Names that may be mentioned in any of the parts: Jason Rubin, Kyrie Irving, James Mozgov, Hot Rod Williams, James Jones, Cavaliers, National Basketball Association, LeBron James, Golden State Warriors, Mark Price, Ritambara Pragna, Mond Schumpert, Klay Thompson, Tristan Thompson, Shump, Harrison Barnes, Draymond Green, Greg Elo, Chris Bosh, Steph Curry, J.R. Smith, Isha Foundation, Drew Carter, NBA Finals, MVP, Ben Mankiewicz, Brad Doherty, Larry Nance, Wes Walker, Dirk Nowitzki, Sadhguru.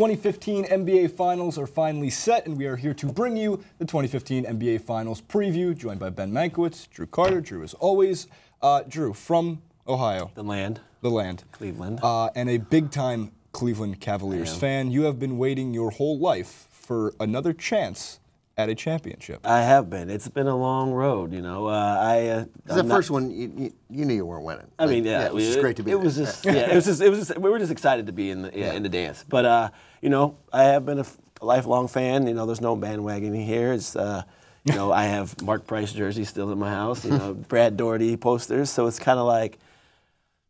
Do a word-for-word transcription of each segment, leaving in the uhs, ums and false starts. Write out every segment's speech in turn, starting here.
twenty fifteen N B A Finals are finally set, and we are here to bring you the twenty fifteen N B A Finals preview, joined by Ben Mankiewicz, Drew Carter. Drew, as always. Uh, Drew, from Ohio. The land. The land. Cleveland. Uh, and a big-time Cleveland Cavaliers fan. You have been waiting your whole life for another chance at a championship. I have been. It's been a long road, you know. Uh, I uh, the not, first one, you, you, you knew you weren't winning. I like, mean, yeah, yeah, it was it, just great to be. It there. was just, yeah, it was just, it was just, we were just excited to be in the yeah, yeah. in the dance. But uh, you know, I have been a, a lifelong fan. You know, there's no bandwagoning here. It's uh, you know, I have Mark Price jersey still in my house. You know, Brad Doherty posters. So it's kind of like,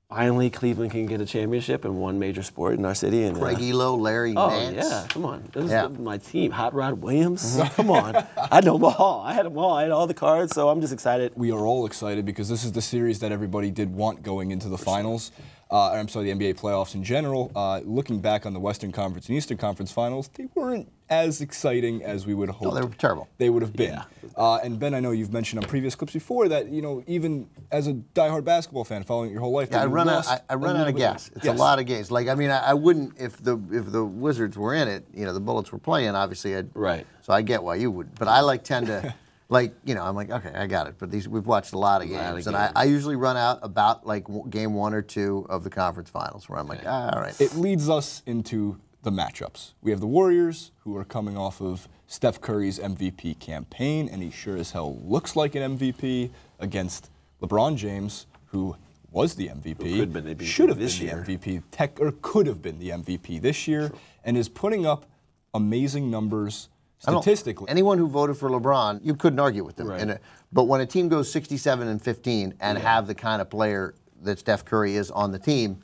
finally, Cleveland can get a championship in one major sport in our city. And, uh, Greg Elo, Larry Nance. Oh, yeah, come on. This yeah. is my team. Hot Rod Williams. Mm-hmm. Come on. I know them all. I had them all. I had all the cards, so I'm just excited. We are all excited because this is the series that everybody did want going into the finals. Uh, I'm sorry, the N B A playoffs in general. Uh, looking back on the Western Conference and Eastern Conference finals, they weren't as exciting as we would hope. No, they were terrible. They would have been. Yeah. Uh, and Ben, I know you've mentioned on previous clips before that, you know, even as a diehard basketball fan, following it your whole life, yeah, I run out. I, I run out of gas. It's yes. a lot of games. Like I mean, I, I wouldn't if the if the Wizards were in it. You know, the Bullets were playing. Obviously, I'd, right. So I get why you would. But I like tend to. Like, you know, I'm like, okay, I got it. But these we've watched a lot of games. Lot of games. And I, I usually run out about, like, w game one or two of the conference finals where I'm like, ah, all right. It leads us into the matchups. We have the Warriors, who are coming off of Steph Curry's M V P campaign, and he sure as hell looks like an M V P, against LeBron James, who was the M V P, should have been the M V P, tech, or could have been the M V P this year, sure. and is putting up amazing numbers. Statistically, anyone who voted for LeBron, you couldn't argue with them. Right. And, uh, but when a team goes sixty-seven and fifteen and yeah. have the kind of player that Steph Curry is on the team,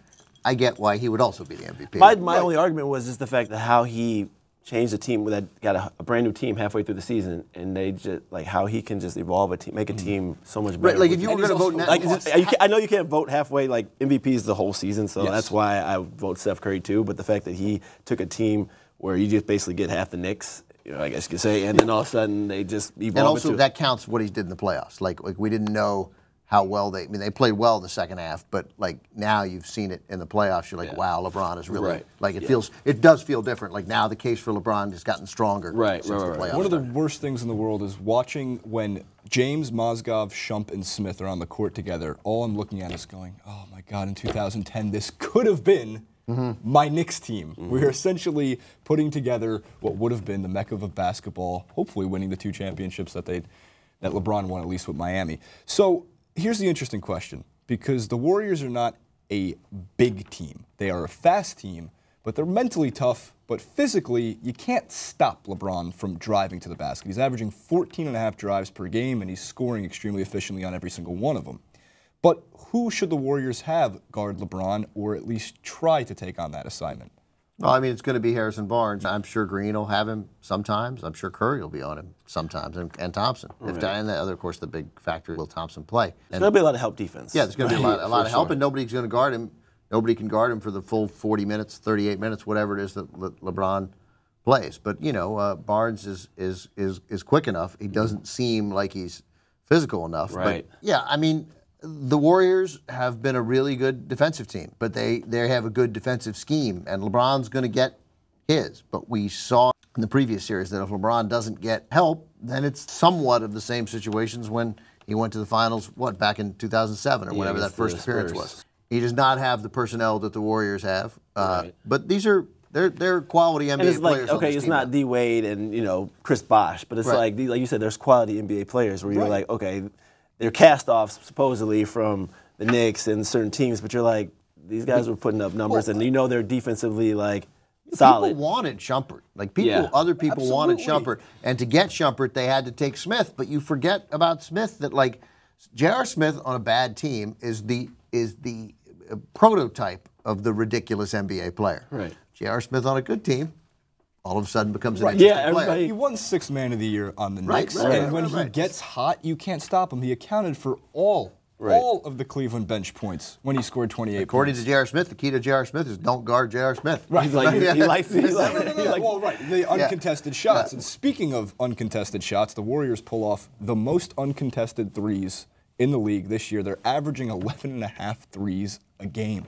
I get why he would also be the M V P. My, my right. only argument was just the fact that how he changed a team that got a, a brand new team halfway through the season, and they just like how he can just evolve a team, make a team so much better. Right, like if you were going to vote, like, just, you can, I know you can't vote halfway. Like M V P is the whole season, so yes. that's why I vote Steph Curry too. But the fact that he took a team where you just basically get half the Knicks. You know, I guess you could say, and then all of a sudden they just evolved. And also that counts what he did in the playoffs. Like, like we didn't know how well they. I mean, they played well the second half, but like now you've seen it in the playoffs. You're like, yeah. wow, LeBron is really right. like it yeah. feels. It does feel different. Like now the case for LeBron has gotten stronger. Right, since right, the right. One of the worst things in the world is watching when James Mozgov, Shump, and Smith are on the court together. All I'm looking at is going, oh my God, in two thousand ten this could have been. Mm-hmm. My Knicks team. Mm-hmm. We are essentially putting together what would have been the mecca of basketball, hopefully winning the two championships that they, that LeBron won, at least with Miami. So here's the interesting question, because the Warriors are not a big team. They are a fast team, but they're mentally tough, but physically you can't stop LeBron from driving to the basket. He's averaging fourteen and a half drives per game, and he's scoring extremely efficiently on every single one of them. But who should the Warriors have guard LeBron, or at least try to take on that assignment? Well, I mean, it's going to be Harrison Barnes. I'm sure Green will have him sometimes. I'm sure Curry will be on him sometimes, and, and Thompson. Right. If, and the other, of course, the big factor, will Thompson play? There's going to be a lot of help defense. Yeah, there's going to be a lot, a lot of help, sure. and nobody's going to guard him. Nobody can guard him for the full forty minutes, thirty-eight minutes, whatever it is that Le LeBron plays. But, you know, uh, Barnes is, is, is, is quick enough. He doesn't seem like he's physical enough. Right. But, yeah, I mean... The Warriors have been a really good defensive team, but they, they have a good defensive scheme, and LeBron's going to get his. But we saw in the previous series that if LeBron doesn't get help, then it's somewhat of the same situations when he went to the finals, what, back in two thousand seven or yeah, whatever that first appearance was. He does not have the personnel that the Warriors have, uh, right. but these are... They're, they're quality N B A and it's like, players. Okay, it's not D Wade and, you know, Chris Bosh, but it's right. like, like you said, there's quality N B A players where you're right. like, okay... They're cast-offs, supposedly, from the Knicks and certain teams, but you're like, these guys were putting up numbers, and you know they're defensively, like, solid. People wanted Schumpert. Like, people, yeah. other people Absolutely. wanted Schumpert. And to get Schumpert, they had to take Smith, but you forget about Smith that, like, J R. Smith on a bad team is the, is the prototype of the ridiculous N B A player. Right. J R. Smith on a good team. All of a sudden becomes an right. yeah, everybody. player. He won sixth man of the year on the right, Knicks, right, and right, when right, he right. gets hot, you can't stop him. He accounted for all, right. all of the Cleveland bench points when he scored twenty-eight According points. to J R. Smith, the key to J R. Smith is don't guard J R. Smith. Right. He's like, he, he likes it. Like, no, no, no, no. like, well, right, the uncontested yeah. shots. Yeah. And speaking of uncontested shots, the Warriors pull off the most uncontested threes in the league this year. They're averaging eleven and a half threes a game.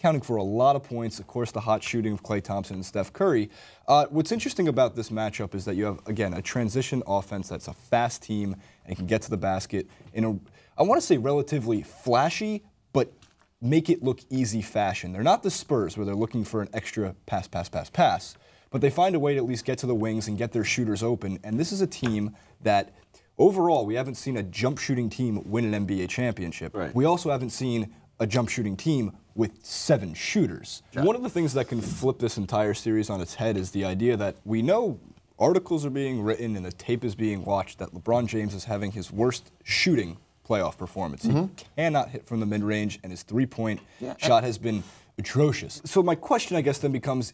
accounting for a lot of points. Of course, the hot shooting of Klay Thompson and Steph Curry. Uh, what's interesting about this matchup is that you have, again, a transition offense that's a fast team and can get to the basket in a, I want to say, relatively flashy, but make it look easy fashion. They're not the Spurs, where they're looking for an extra pass, pass, pass, pass, but they find a way to at least get to the wings and get their shooters open. And this is a team that, overall, we haven't seen a jump shooting team win an N B A championship. Right. We also haven't seen a jump shooting team with seven shooters. Yeah. One of the things that can flip this entire series on its head is the idea that we know articles are being written and the tape is being watched that LeBron James is having his worst shooting playoff performance. Mm-hmm. He cannot hit from the mid-range, and his three-point yeah. shot has been atrocious. So my question, I guess, then becomes,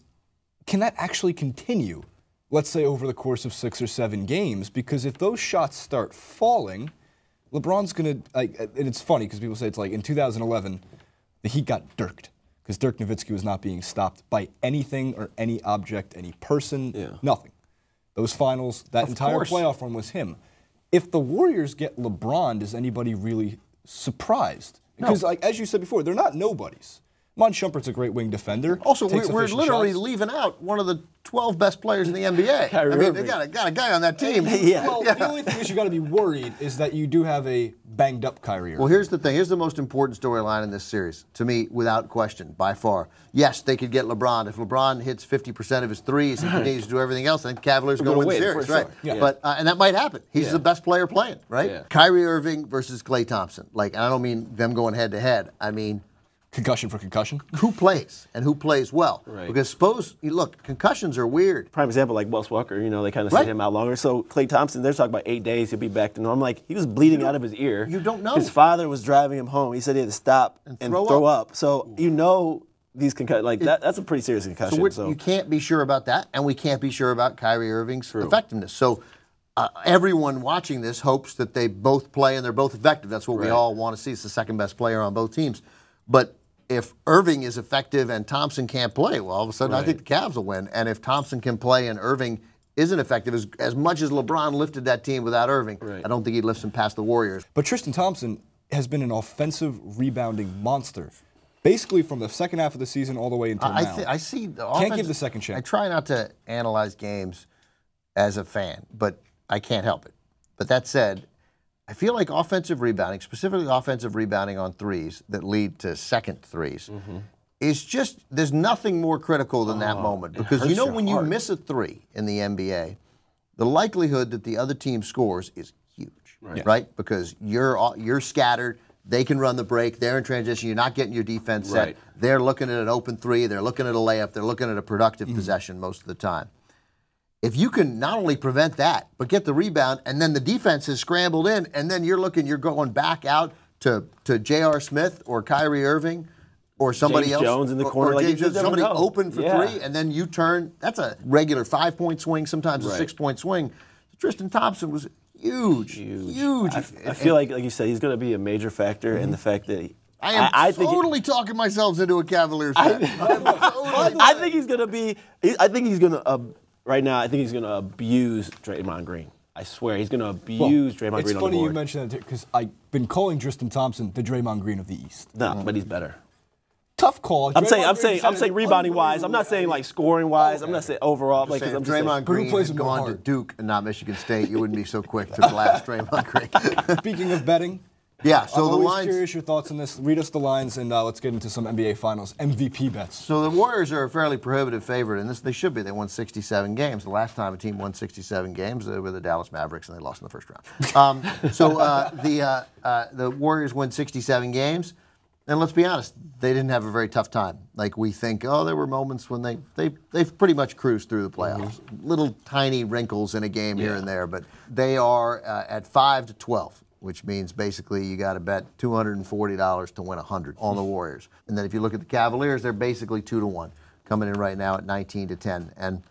can that actually continue, let's say, over the course of six or seven games? Because if those shots start falling, LeBron's going to, like, and it's funny because people say it's like in two thousand eleven, the Heat got dirked because Dirk Nowitzki was not being stopped by anything or any object, any person, yeah. nothing. Those finals, that of entire course. playoff run was him. If the Warriors get LeBron, does anybody really surprised? Because, no. like, as you said before, they're not nobodies. Mond Schumpert's a great wing defender. Also, we're, we're literally shots. leaving out one of the twelve best players in the N B A. Kyrie I mean, they got a, got a guy on that team. yeah. Well, yeah. the only thing is you got to be worried is that you do have a banged-up Kyrie Irving. Well, here's the thing. Here's the most important storyline in this series, to me, without question, by far. Yes, they could get LeBron. If LeBron hits fifty percent of his threes and continues to do everything else, then Cavaliers go win the series, right? Sure. Yeah. But, uh, and that might happen. He's yeah. the best player playing, right? Yeah. Kyrie Irving versus Klay Thompson. Like, I don't mean them going head-to-head. -head. I mean... Concussion for concussion? Who plays and who plays well? Right. Because suppose, look, concussions are weird. Prime example, like Wes Walker, you know, they kind of right. set him out longer. So Klay Thompson, they're talking about eight days, he'll be back to normal. Like, he was bleeding out of his ear. You don't know. His father was driving him home. He said he had to stop and, and throw, throw up. up. So Ooh. you know these concussions, like, it, that, that's a pretty serious concussion. So, so you can't be sure about that, and we can't be sure about Kyrie Irving's True. effectiveness. So uh, everyone watching this hopes that they both play and they're both effective. That's what right. we all want to see. It's the second best player on both teams. But if Irving is effective and Thompson can't play, well, all of a sudden right. I think the Cavs will win. And if Thompson can play and Irving isn't effective, as, as much as LeBron lifted that team without Irving, right. I don't think he lifts them past the Warriors. But Tristan Thompson has been an offensive rebounding monster, basically from the second half of the season all the way until I, now. I, th I see the offense. Can't give the second chance. I try not to analyze games as a fan, but I can't help it. But that said, I feel like offensive rebounding, specifically offensive rebounding on threes that lead to second threes, mm-hmm. is just, there's nothing more critical than oh, that moment. Because you know when heart. you miss a three in the N B A, the likelihood that the other team scores is huge, right? Yes. right? Because you're, you're scattered, they can run the break, they're in transition, you're not getting your defense set, right. they're looking at an open three, they're looking at a layup, they're looking at a productive mm-hmm. possession most of the time. If you can not only prevent that, but get the rebound, and then the defense is scrambled in, and then you're looking, you're going back out to, to J R. Smith or Kyrie Irving or somebody James else. Jones in the corner. Or, or like James Jones, somebody open for yeah. three, and then you turn. That's a regular five-point swing, sometimes right. a six-point swing. Tristan Thompson was huge, huge. huge. I, I feel and, like, like you said, he's going to be a major factor mm-hmm. in the fact that he, I am I, I totally think, talking myself into a Cavaliers fan. I, I, totally. I think he's going to be – I think he's going to uh, – Right now, I think he's going to abuse Draymond Green. I swear, he's going to abuse well, Draymond Green on the board. It's funny you mentioned that, because I've been calling Tristan Thompson the Draymond Green of the East. No, mm-hmm. but he's better. Tough call. I'm Draymond saying, I'm saying, I'm saying rebounding-wise. I'm not saying, like, scoring-wise. Okay. I'm not saying overall. I'm like, saying, I'm Draymond saying, Green plays had gone hard. to Duke and not Michigan State, you wouldn't be so quick to blast Draymond Green. Speaking of betting. Yeah, so I'm the lines. Curious your thoughts on this. Read us the lines, and uh, let's get into some N B A Finals M V P bets. So the Warriors are a fairly prohibitive favorite, and this they should be. They won sixty-seven games. The last time a team won sixty-seven games, they were the Dallas Mavericks, and they lost in the first round. Um, so uh, the uh, uh, the Warriors win sixty-seven games, and let's be honest, they didn't have a very tough time. Like we think, oh, there were moments when they they they've pretty much cruised through the playoffs. Mm-hmm. Little tiny wrinkles in a game yeah. here and there, but they are uh, at five to twelve. Which means basically you got to bet two hundred forty dollars to win one hundred on the Warriors. And then if you look at the Cavaliers, they're basically two to one, coming in right now at nineteen to ten. And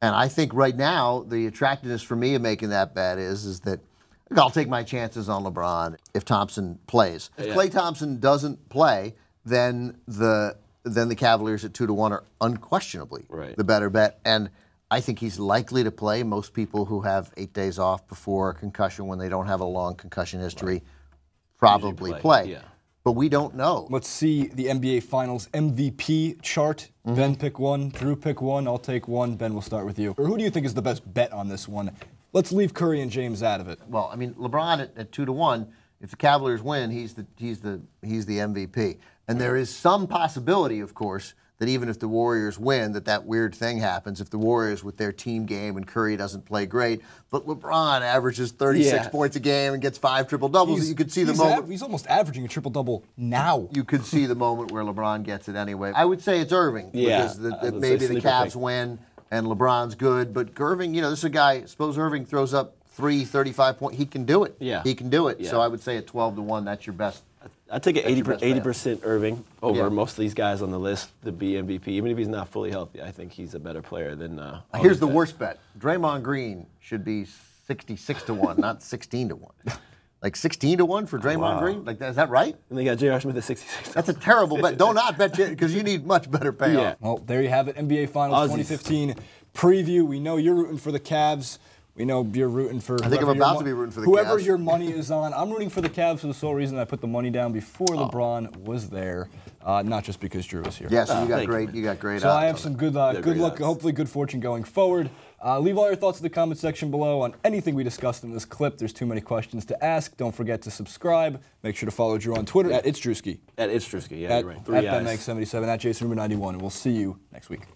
and I think right now the attractiveness for me of making that bet is is that I'll take my chances on LeBron if Thompson plays. If yeah. Klay Thompson doesn't play, then the then the Cavaliers at two to one are unquestionably right. the better bet. And I think he's likely to play. Most people who have eight days off before a concussion, when they don't have a long concussion history, right. probably play. play. Yeah. but we don't know. Let's see the N B A Finals M V P chart. Mm-hmm. Ben, pick one. Drew, pick one. I'll take one. Ben, we'll start with you. Or who do you think is the best bet on this one? Let's leave Curry and James out of it. Well, I mean, LeBron at, at two to one. If the Cavaliers win, he's the he's the he's the M V P. And there is some possibility, of course, that even if the Warriors win, that that weird thing happens. If the Warriors with their team game and Curry doesn't play great, but LeBron averages thirty-six yeah. points a game and gets five triple-doubles, you could see the he's moment. He's almost averaging a triple-double now. You could see the moment where LeBron gets it anyway. I would say it's Irving, yeah, because the, uh, maybe the Cavs thing. win and LeBron's good, but Irving, you know, this is a guy, suppose Irving throws up three thirty-five point, he can do it. Yeah. He can do it. Yeah. So I would say at twelve to one, that's your best. I take it eighty percent Irving over yeah. most of these guys on the list to be M V P. Even if he's not fully healthy, I think he's a better player than. Uh, Here's the bets. worst bet: Draymond Green should be sixty-six to one, not sixteen to one. Like sixteen to one for Draymond oh, wow. Green? Like, is that right? And they got J R Smith at sixty-six. That's a terrible bet. Don't not bet because you need much better payoff. Yeah. Well, there you have it: N B A Finals Aussies. twenty fifteen preview. We know you're rooting for the Cavs. We know you're rooting for. I think I'm about to be rooting for the Cavs. Whoever your money is on, I'm rooting for the Cavs for the sole reason I put the money down before oh. LeBron was there, uh, not just because Drew was here. Yes, yeah, so you got oh, great. You, you got great. So odds I have some good, uh, good luck. Odds. Hopefully, good fortune going forward. Uh, leave all your thoughts in the comment section below on anything we discussed in this clip. There's too many questions to ask. Don't forget to subscribe. Make sure to follow Drew on Twitter at It's Drewski. At It's Drewski. Yeah, at, you're right. Three at Ben Mank seventy-seven. At Jason Rubin ninety-one. And we'll see you next week.